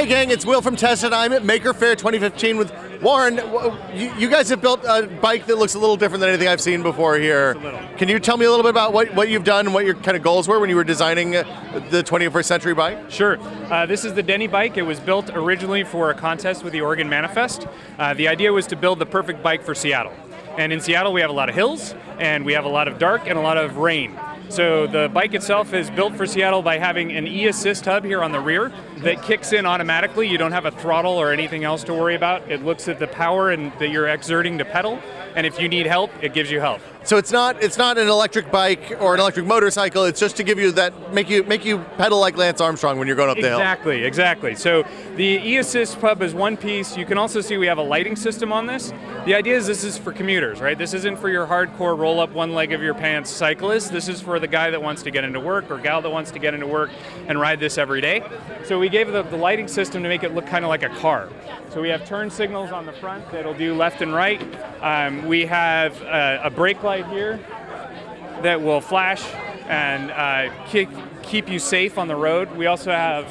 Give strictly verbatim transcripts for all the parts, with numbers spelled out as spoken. Hey gang, it's Will from Tested. I'm at Maker Faire twenty fifteen with Warren. You, you guys have built a bike that looks a little different than anything I've seen before here. Can you tell me a little bit about what, what you've done and what your kind of goals were when you were designing the twenty-first century bike? Sure. Uh, this is the Denny bike. It was built originally for a contest with the Oregon Manifest. Uh, the idea was to build the perfect bike for Seattle. And in Seattle we have a lot of hills, and we have a lot of dark and a lot of rain. So the bike itself is built for Seattle by having an e-assist hub here on the rear that kicks in automatically. You don't have a throttle or anything else to worry about. It looks at the power and that you're exerting to pedal, and if you need help, it gives you help. So it's not it's not an electric bike or an electric motorcycle. It's just to give you that make you make you pedal like Lance Armstrong when you're going up the hill. Exactly, exactly. So the e-assist hub is one piece. You can also see we have a lighting system on this. The idea is this is for commuters, right? This isn't for your hardcore roll up one leg of your pants cyclist. This is for the guy that wants to get into work or gal that wants to get into work and ride this every day. So we gave the, the lighting system to make it look kind of like a car. So we have turn signals on the front that'll do left and right. Um, we have a, a brake light light here that will flash and uh, keep, keep you safe on the road. We also have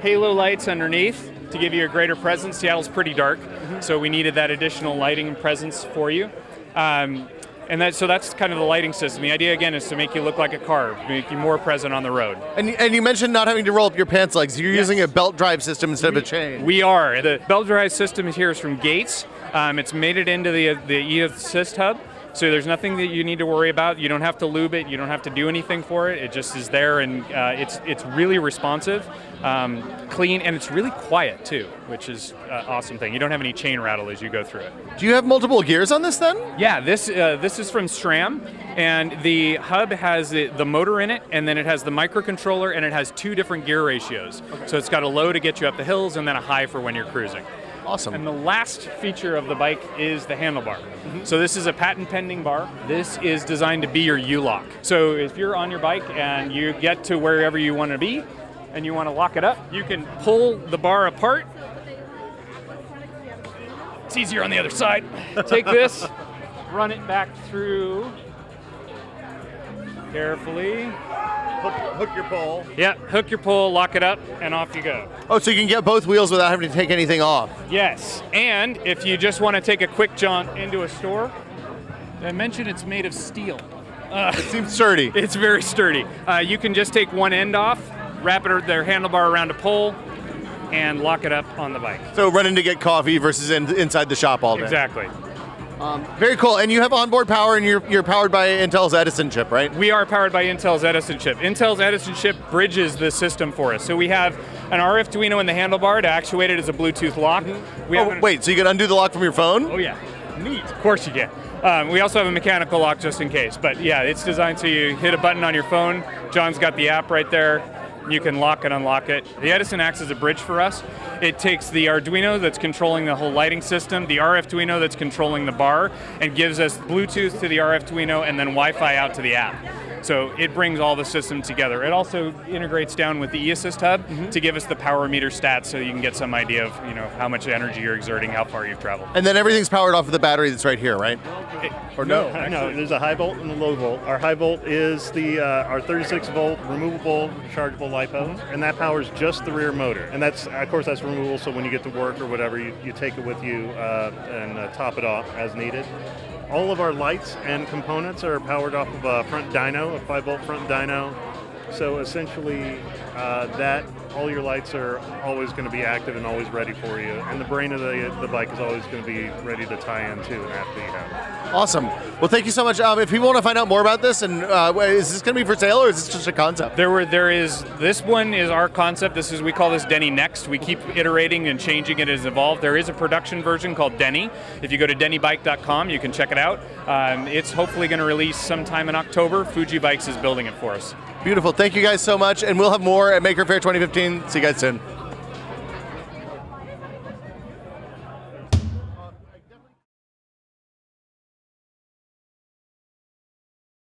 halo lights underneath to give you a greater presence. Seattle's pretty dark, mm-hmm. so we needed that additional lighting and presence for you. Um, and that, so that's kind of the lighting system. The idea, again, is to make you look like a car, make you more present on the road. And, and you mentioned not having to roll up your pants legs. You're yes. using a belt drive system instead we, of a chain. We are. The belt drive system here is from Gates. Um, it's made it into the, the e-assist hub. So there's nothing that you need to worry about. You don't have to lube it. You don't have to do anything for it. It just is there, and uh, it's it's really responsive, um, clean, and it's really quiet too, which is an awesome thing. You don't have any chain rattle as you go through it. Do you have multiple gears on this then? Yeah, this uh, this is from SRAM, and the hub has the, the motor in it, and then it has the microcontroller, and it has two different gear ratios. Okay. So it's got a low to get you up the hills, and then a high for when you're cruising. Awesome. And the last feature of the bike is the handlebar. Mm-hmm. So this is a patent-pending bar. This is designed to be your U-lock. So if you're on your bike and you get to wherever you want to be and you want to lock it up, you can pull the bar apart. It's easier on the other side. Take this, run it back through carefully. Hook, hook your pole. Yeah, hook your pole, lock it up, and off you go. Oh, so you can get both wheels without having to take anything off. Yes, and if you just want to take a quick jaunt into a store, I mentioned it's made of steel. Uh, it seems sturdy. It's very sturdy. Uh, you can just take one end off, wrap it their handlebar around a pole, and lock it up on the bike. So running to get coffee versus in, inside the shop all day. Exactly. Um, Very cool, and you have onboard power, and you're, you're powered by Intel's Edison chip, right? We are powered by Intel's Edison chip. Intel's Edison chip bridges the system for us. So we have an RFduino in the handlebar to actuate it as a Bluetooth lock. Mm-hmm. we oh, have wait, so you can undo the lock from your phone? Oh yeah, neat. Of course you can. Um, we also have a mechanical lock just in case, but yeah, it's designed so you hit a button on your phone. John's got the app right there. You can lock and unlock it. The Edison acts as a bridge for us. It takes the Arduino that's controlling the whole lighting system, the RFduino that's controlling the bar, and gives us Bluetooth to the RFduino and then Wi-Fi out to the app. So it brings all the system together. It also integrates down with the e-assist hub mm-hmm. to give us the power meter stats so you can get some idea of you know how much energy you're exerting, how far you've traveled. And then everything's powered off of the battery that's right here, right? It, or no? No, no, there's a high volt and a low volt. Our high volt is the uh, our thirty-six volt removable rechargeable LiPo, and that powers just the rear motor. And that's, of course, that's removable, so when you get to work or whatever, you, you take it with you uh, and uh, top it off as needed. All of our lights and components are powered off of a front dyno, a five volt front dyno. So essentially, uh, that all your lights are always going to be active and always ready for you, and the brain of the, the bike is always going to be ready to tie in too. And after you have it. Awesome. Well, thank you so much. Um, if people want to find out more about this, and uh, is this going to be for sale or is this just a concept? There were, there is. This one is our concept. This is we call this Denny Next. We keep iterating and changing it as evolved. There is a production version called Denny. If you go to denny bike dot com, you can check it out. Um, it's hopefully going to release sometime in October. Fuji Bikes is building it for us. Beautiful. Thank you guys so much, and we'll have more at Maker Faire twenty fifteen. See you guys soon.